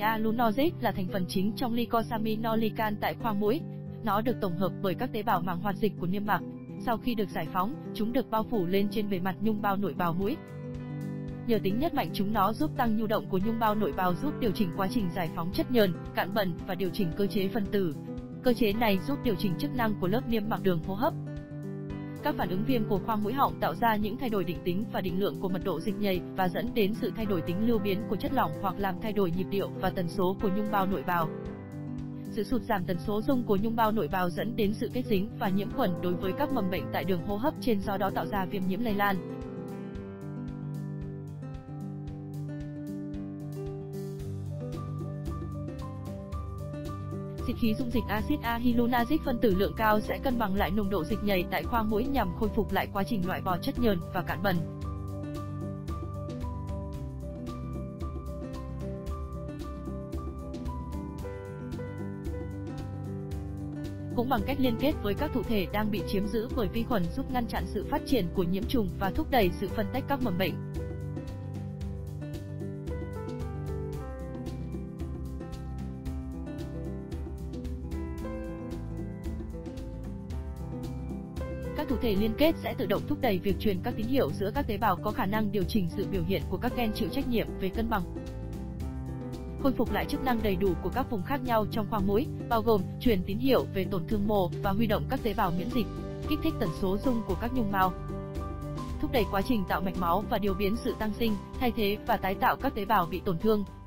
hyaluronic là thành phần chính trong glycosaminoglycan tại khoang mũi. Nó được tổng hợp bởi các tế bào màng hoạt dịch của niêm mạc. Sau khi được giải phóng, chúng được bao phủ lên trên bề mặt nhung bao nội bào mũi. Nhờ tính nhất mạnh chúng nó giúp tăng nhu động của nhung bao nội bào, giúp điều chỉnh quá trình giải phóng chất nhờn, cặn bẩn và điều chỉnh cơ chế phân tử. Cơ chế này giúp điều chỉnh chức năng của lớp niêm mạc đường hô hấp. Các phản ứng viêm của khoang mũi họng tạo ra những thay đổi định tính và định lượng của mật độ dịch nhầy và dẫn đến sự thay đổi tính lưu biến của chất lỏng, hoặc làm thay đổi nhịp điệu và tần số của nhung bao nội bào. Sự sụt giảm tần số rung của nhung bao nội bào dẫn đến sự kết dính và nhiễm khuẩn đối với các mầm bệnh tại đường hô hấp trên, do đó tạo ra viêm nhiễm lây lan. Dịch khí dung dịch acid hyaluronic phân tử lượng cao sẽ cân bằng lại nồng độ dịch nhầy tại khoang mũi nhằm khôi phục lại quá trình loại bỏ chất nhờn và cặn bẩn. Cũng bằng cách liên kết với các thụ thể đang bị chiếm giữ bởi vi khuẩn, giúp ngăn chặn sự phát triển của nhiễm trùng và thúc đẩy sự phân tách các mầm bệnh. Các thụ thể liên kết sẽ tự động thúc đẩy việc truyền các tín hiệu giữa các tế bào, có khả năng điều chỉnh sự biểu hiện của các gen chịu trách nhiệm về cân bằng, khôi phục lại chức năng đầy đủ của các vùng khác nhau trong khoang mũi, bao gồm truyền tín hiệu về tổn thương mô và huy động các tế bào miễn dịch, kích thích tần số rung của các nhung mao, thúc đẩy quá trình tạo mạch máu và điều biến sự tăng sinh, thay thế và tái tạo các tế bào bị tổn thương.